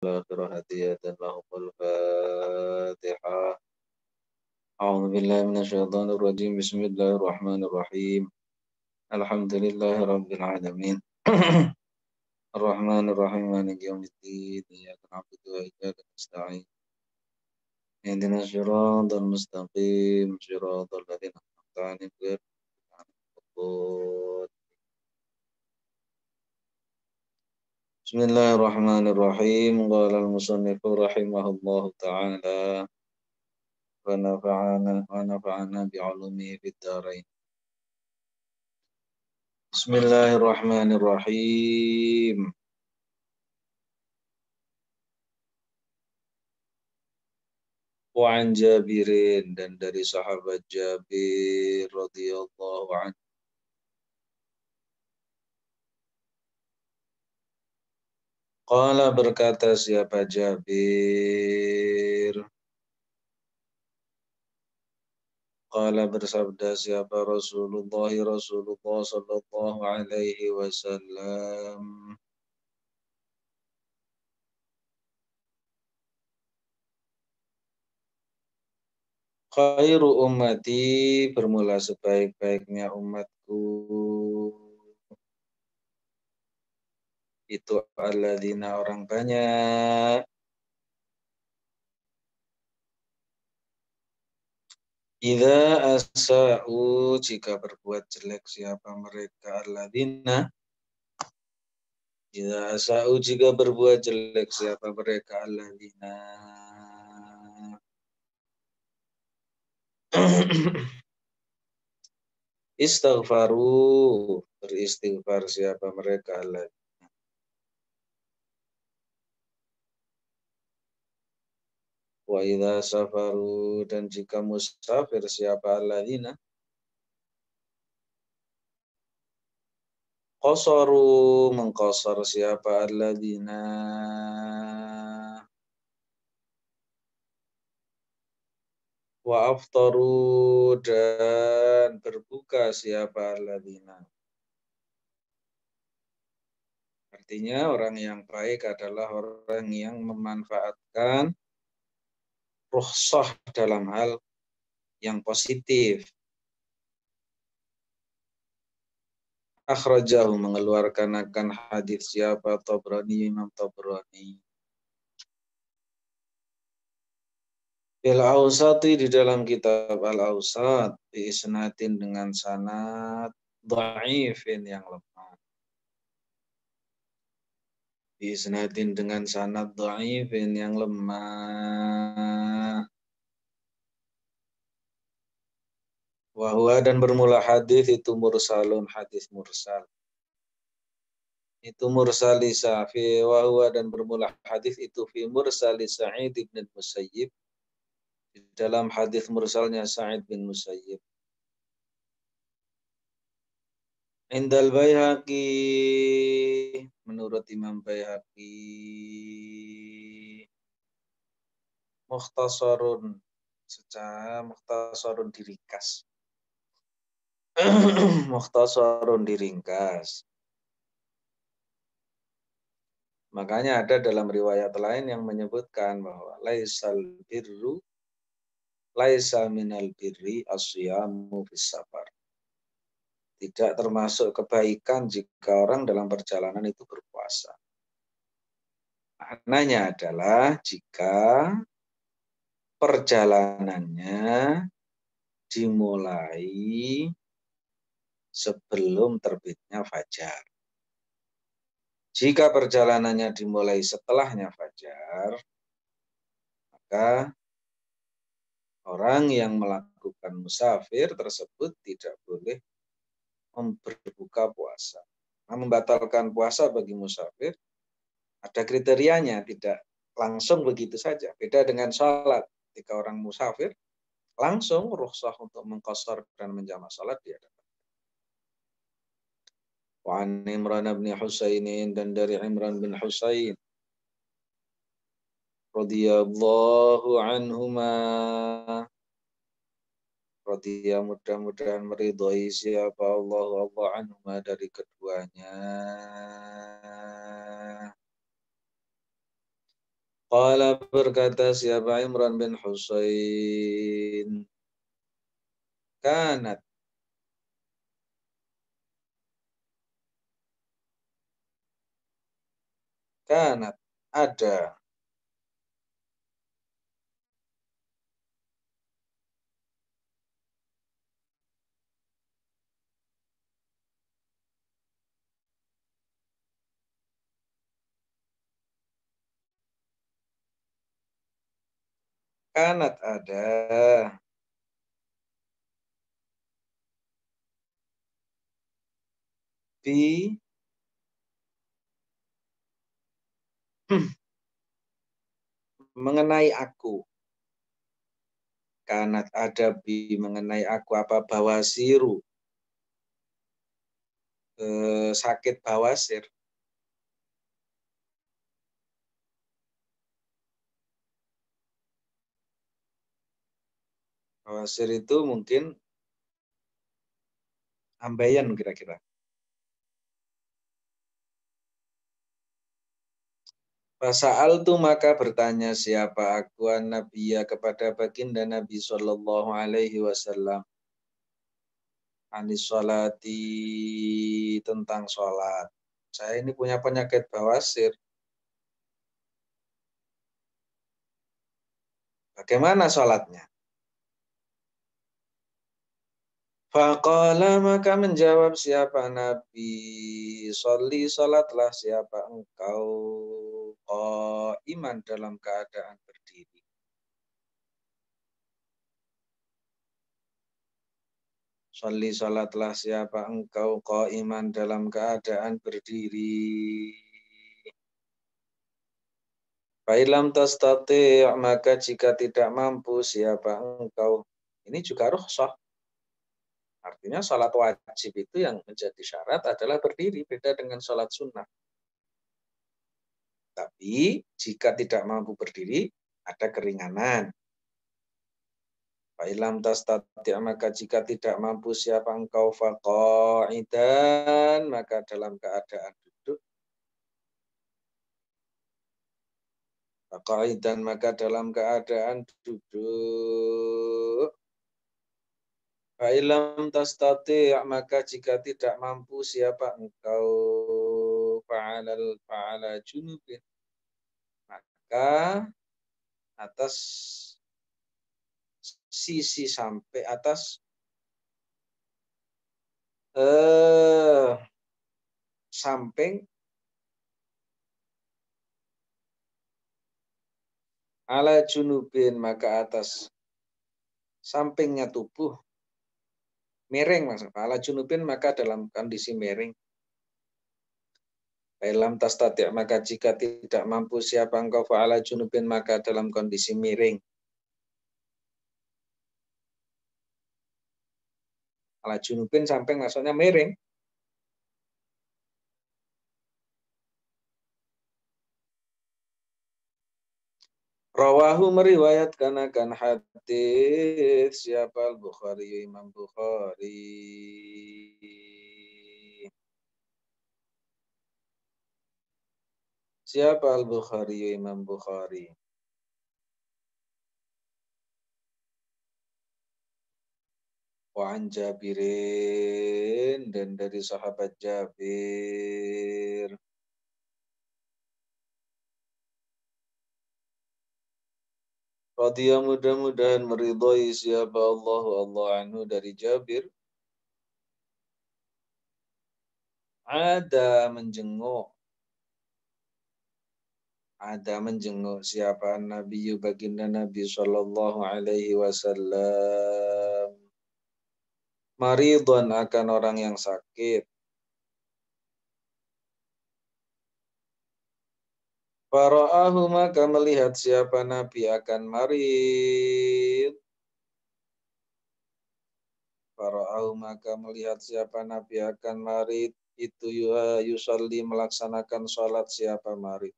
أعوذ بالله من الشيطان الرجيم بسم الله الرحمن الرحيم الحمد لله رب العالمين الرحمن الرحيم مالك يوم الدين إياك نعبد وإياك نستعين اهدنا الصراط المستقيم صراط الذين أنعمت عليهم غير المغضوب Bismillahirrahmanirrahim. Qala al-musannif rahimahullahu ta'ala wa nafa'ana bi'ulumihi fid-dharain. Bismillahirrahmanirrahim. Wa an Jabirin, dan dari sahabat Jabir radhiyallahu anhu, qala berkata siapa Jabir, qala bersabda siapa Rasulullah sallallahu alaihi wasallam, khairu ummati, bermula sebaik-baiknya umatku, itu alladzina, orang banyak, idza asa'u, jika berbuat jelek siapa mereka, alladzina idza asa'u, jika berbuat jelek siapa mereka, alladzina istaghfaru, beristighfar siapa mereka, alladzina wa idza safaru, dan jika musafir siapa alladzina qasaru, mengqasar siapa alladzina wa aftaru, dan berbuka siapa alladzina. Artinya orang yang baik adalah orang yang memanfaatkan rukhsah dalam hal yang positif. Akhrajahu, mengeluarkan akan hadis siapa Tabrani, Imam Tabrani. Al-Ausati, di dalam kitab Al-Ausat, diisnatin dengan sanad dhaifin, yang lemah. Diisnatin dengan sanad dhaifin yang lemah. Wa huwa, dan bermula hadis itu mursalun, hadis mursal. Itu mursali safi, wa huwa, dan bermula hadis itu fi mursali Sa'id ibn Musayyib, di dalam hadis mursalnya Sa'id bin Musayyib. Indal Bayhaqi, menurut Imam Bayhaqi, mukhtasarun, secara mukhtasarun diringkas. Mukhtasarun diringkas. Makanya ada dalam riwayat lain yang menyebutkan bahwa laisa minal birri as-siyamu fis-safar. Tidak termasuk kebaikan jika orang dalam perjalanan itu berpuasa. Maknanya adalah jika perjalanannya dimulai sebelum terbitnya fajar. Jika perjalanannya dimulai setelahnya fajar, maka orang yang melakukan musafir tersebut tidak boleh berbuka puasa. Nah, membatalkan puasa bagi musafir ada kriterianya, tidak langsung begitu saja. Beda dengan sholat, ketika orang musafir langsung rukhsah untuk mengqasar dan menjama sholat dia dapat. Wa an Imran bin Husain, dan dari Imran bin Husain radhiyallahu anhuma, radhiya, mudah-mudahan meridhai siapa Allah anhuma, dari keduanya. Qala, berkata siapa Imran bin Husain, kanat ada di mengenai aku. Kanat ada bi mengenai aku apa bawasiru, sakit bawasir. Bawasir itu mungkin ambeien kira-kira. Fasa'al tu, maka bertanya siapa aku an-nabiyya kepada baginda Nabi sallallahu alaihi wasallam, anis sholati, tentang sholat. Saya ini punya penyakit bawasir. Bagaimana sholatnya? Faqala, maka menjawab siapa Nabi, sholli, sholatlah siapa engkau, qaiman, dalam keadaan berdiri. Sholli, sholatlah siapa engkau, qaiman, dalam keadaan berdiri. Fa'ilam tastati', maka jika tidak mampu siapa engkau. Ini juga rukhsah. Artinya sholat wajib itu yang menjadi syarat adalah berdiri, beda dengan sholat sunnah. Tapi jika tidak mampu berdiri, ada keringanan. Fa'ilam tastati', maka jika tidak mampu siapa engkau, faqa'idan, maka dalam keadaan duduk. Faqa'idan, maka dalam keadaan duduk. Fa'ilam tastati', maka jika tidak mampu siapa engkau, fa'ala junubin, maka atas sisi sampai atas samping ala junubin, maka atas sampingnya tubuh. Miring maksudnya. Ala junubin, maka dalam kondisi miring. Dalam tastati', maka jika tidak mampu siapa engkau, ala junubin, maka dalam kondisi miring. Ala junubin samping maksudnya miring. Rawahu, meriwayatkan akan hadis siapa Al-Bukhari, Imam Bukhari. Siapa Al-Bukhari, Imam Bukhari? Wa an Jabirin, dan dari sahabat Jabir. Radhiya, mudah-mudahan meridhai siapa Allah anhu, dari Jabir. Ada menjenguk siapa Nabi, baginda Nabi sallallahu alaihi wasallam, maridhon, akan orang yang sakit. Fara'ahu, maka melihat siapa Nabi akan marid. Fara'ahu, maka melihat siapa Nabi akan marid. Itu yusalli, melaksanakan sholat siapa marid.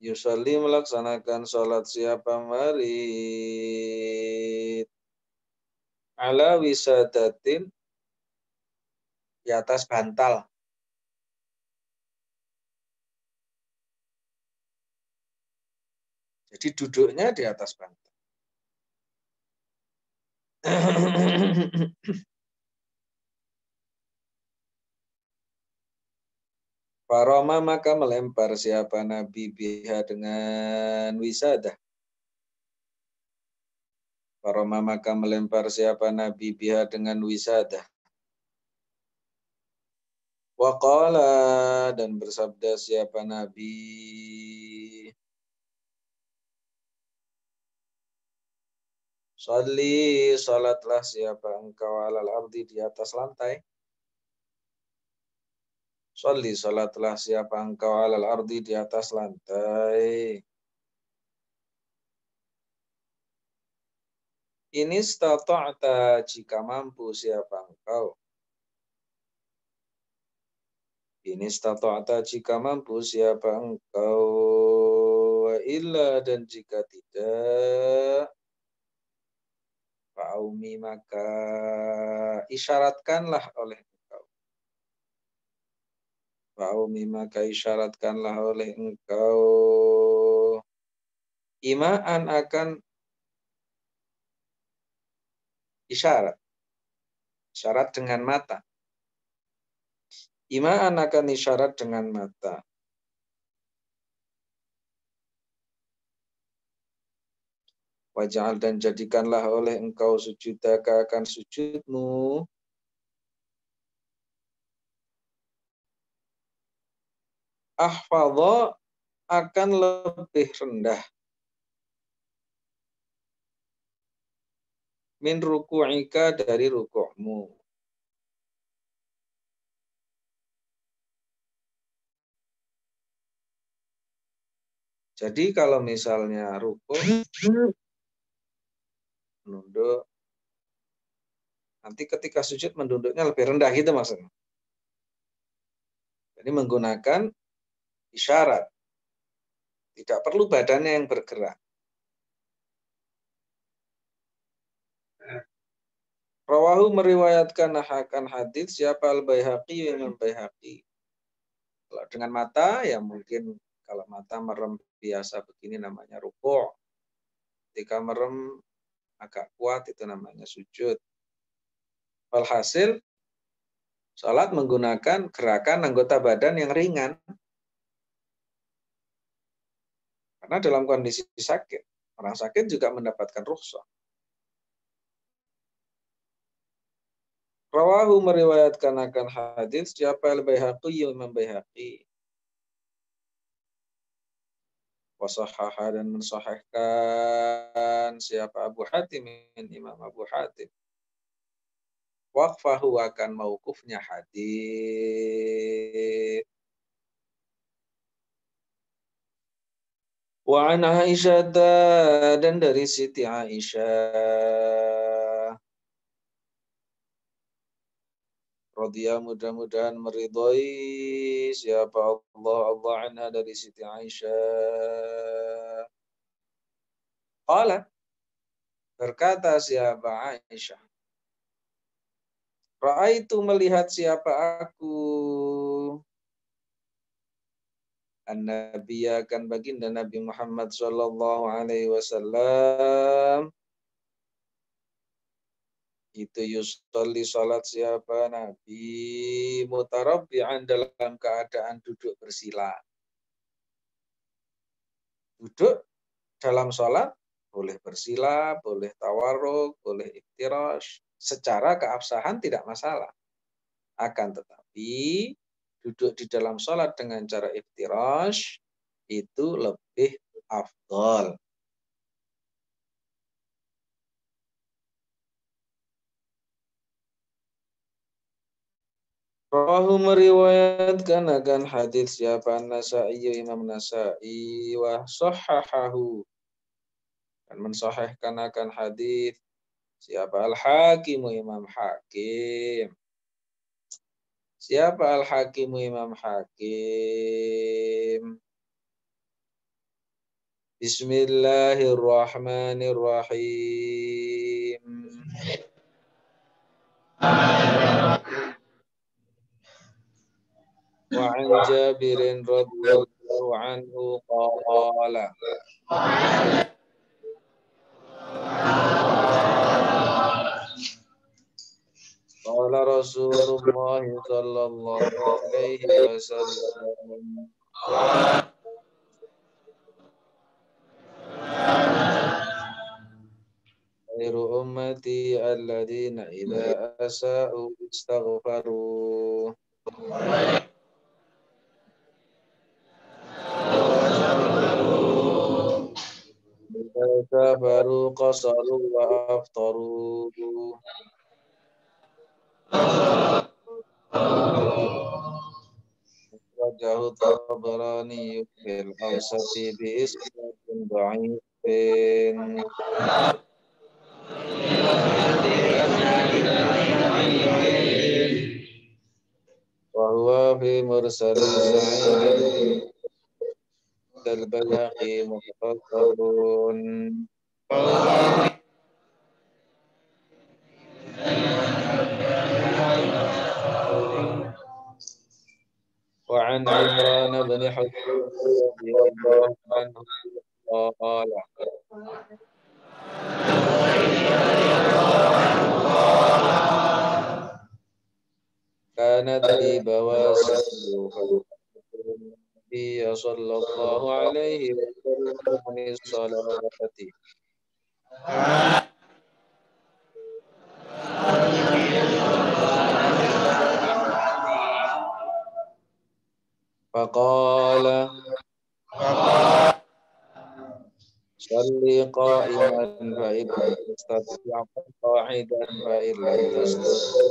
Yusalli, melaksanakan sholat siapa marid. Ala wisadatin, di atas bantal. Jadi duduknya di atas bantal. Faroma maka melempar siapa Nabi biha dengan wisadah. Faroma maka melempar siapa Nabi biha dengan wisadah. Waqala dan bersabda siapa Nabi. Shalli salatlah siapa engkau alal ardi di atas lantai. Shalli salatlah siapa engkau alal ardi di atas lantai. Ini istata'ta jika mampu siapa engkau. Ini istata'ta jika mampu siapa engkau. Wa illa dan jika tidak. Fa'aumi maka isyaratkanlah oleh engkau. Fa'aumi maka isyaratkanlah oleh engkau. Ima'an akan isyarat. Isyarat dengan mata. Ima'an akan isyarat dengan mata. Waj'al dan jadikanlah oleh engkau sujudaka akan sujudmu. Ahfadha akan lebih rendah. Min ruku'ika dari ruku'mu. Jadi kalau misalnya ruku' menunduk. Nanti ketika sujud mendunduknya lebih rendah gitu maksudnya. Jadi menggunakan isyarat. Tidak perlu badannya yang bergerak. Rawahu meriwayatkan akan hadits siapa Al-Bayhaqi yang Al-Bayhaqi. Kalau dengan mata ya mungkin kalau mata merem biasa begini namanya ruku'. Ketika merem agak kuat itu namanya sujud. Walhasil, salat menggunakan gerakan anggota badan yang ringan. Karena dalam kondisi sakit, orang sakit juga mendapatkan rukhsah. Rawahu meriwayatkan akan hadits siapa Al-Bayhaqi Imam Bayhaqi. Wasahaha dan mensahihkan siapa Abu Hatim Imam Abu Hatim. Waqfahu akan mauqufnya hadits. Wa an Aisyah dan dari Siti Aisyah. Radhiya mudah-mudahan meridhai siapa Allah anha dari Siti Aisyah. Qala berkata siapa Aisyah. Ra'aitu melihat siapa aku. An-Nabi akan baginda Nabi Muhammad sallallahu alaihi wasallam. Itu yusalli salat siapa Nabi mutarabbi'an dalam keadaan duduk bersila. Duduk dalam salat boleh bersila, boleh tawarruk, boleh iftirash. Secara keabsahan tidak masalah. Akan tetapi duduk di dalam salat dengan cara iftirash itu lebih afdal. Rawahu meriwayatkan akan hadits siapa Nasa'i Imam Nasa'i wa sahahahu dan mensahihkan akan hadits siapa Al-Hakim Imam Hakim. Siapa Al-Hakim Imam Hakim. Bismillahirrahmanirrahim. وعن جابر رضي الله عنه قال Qala Rasulullah sallallahu alaihi wasallam. Khairu ummati alladziina idza asa'u istaghfaru. Sabaru qasaru wa aftaru. Rajahu Tabrani fil Al-Ausati bi isnadin da'ifin. Wa huwa fi mursal Sa'id al-Bayhaqi mukhtasarun. Wa 'an Imran bin Husain radhiyallahu anhu qala kanat li bawasir يا صلى الله عليه وسلم من الصلاة فقال صلي قائما فإن لم تستطع قاعدا فإن لم تستطع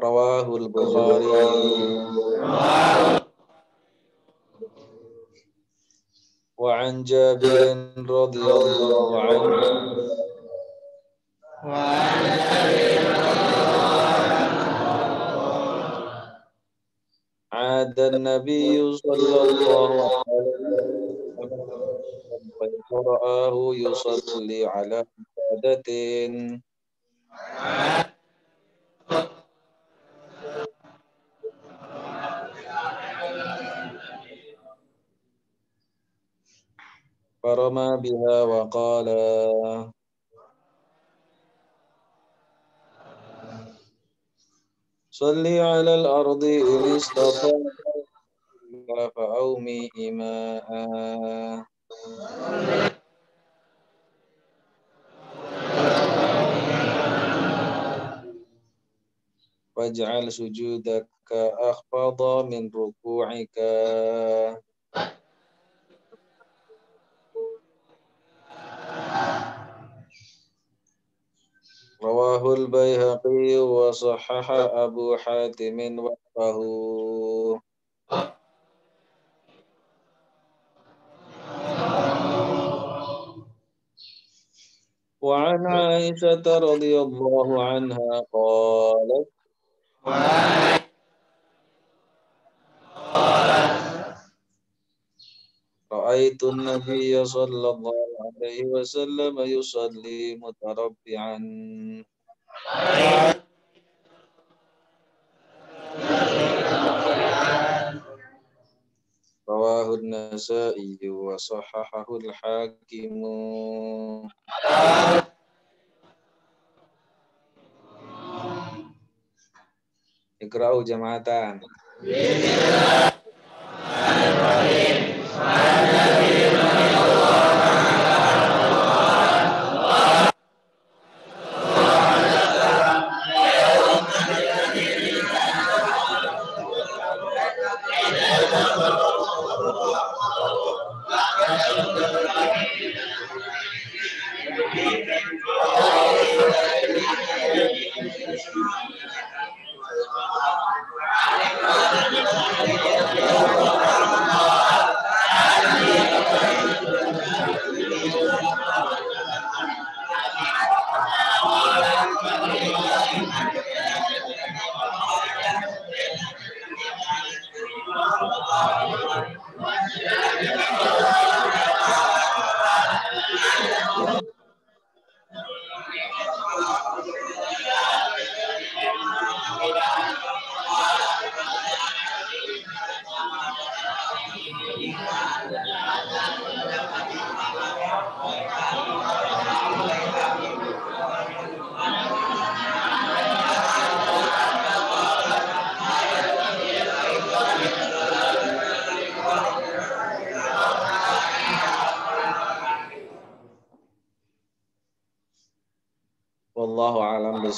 Rawahul Bukhari. Wa 'an Jabir radhiyallahu anhu ada Nabi sallallahu alaihi wasallam yusalli ala qadatin فرمى بها وقال صلي على الأرض إن استطعت فأومي إماء واجعل سجودك أخفض من ركوعك Rawahul Bayhaqi wa sahaha Abu Hatim wa fahu. Wa 'an Aisyah radhiyallahu anha qalat Ra'aitu an-nabiyya sallallahu alaihi wasallam yusalli mutarabbi'an. Rawahu an-Nasa'i wa sahahahu al-Hakim. Iqra'u jama'atan. Wallahu a'lam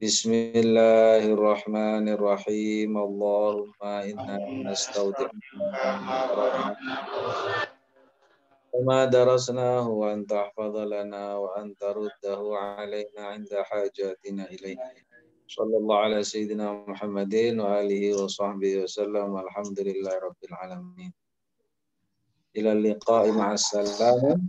Bismillahirrahmanirrahim. Allahumma inna nastaudhi'uka ma darasnahu wa anta hafadha lana wa anta ruddahu 'alaina 'inda hajatina ilaihi. Sallallahu ala sayyidina Muhammadin wa alihi wa sahbihi wa sallam. Alhamdulillahi rabbil alamin. Ila liqa'i ma'assalam.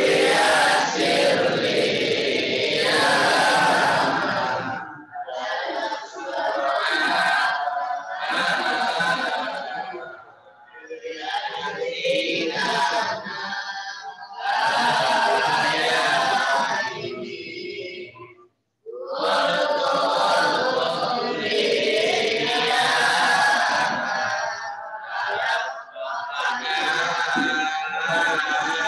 wabarakatuh.